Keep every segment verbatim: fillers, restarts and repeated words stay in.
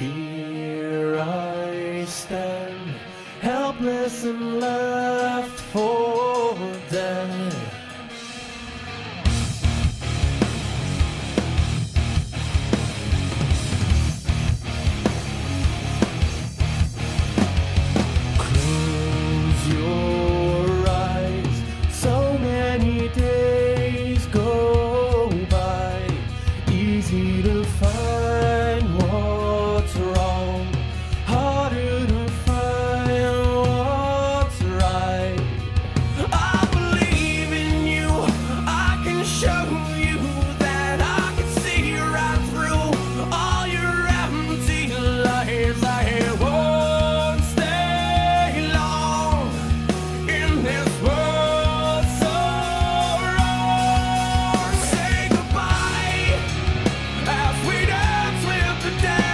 Here I stand, helpless and left for dead. Close your eyes, so many days go by, easy to find one. What's wrong? Harder to find what's right. I believe in you. I can show you that I can see right through all your empty lies. I won't stay long in this world so wrong. Say goodbye as we dance with the dead.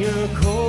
Your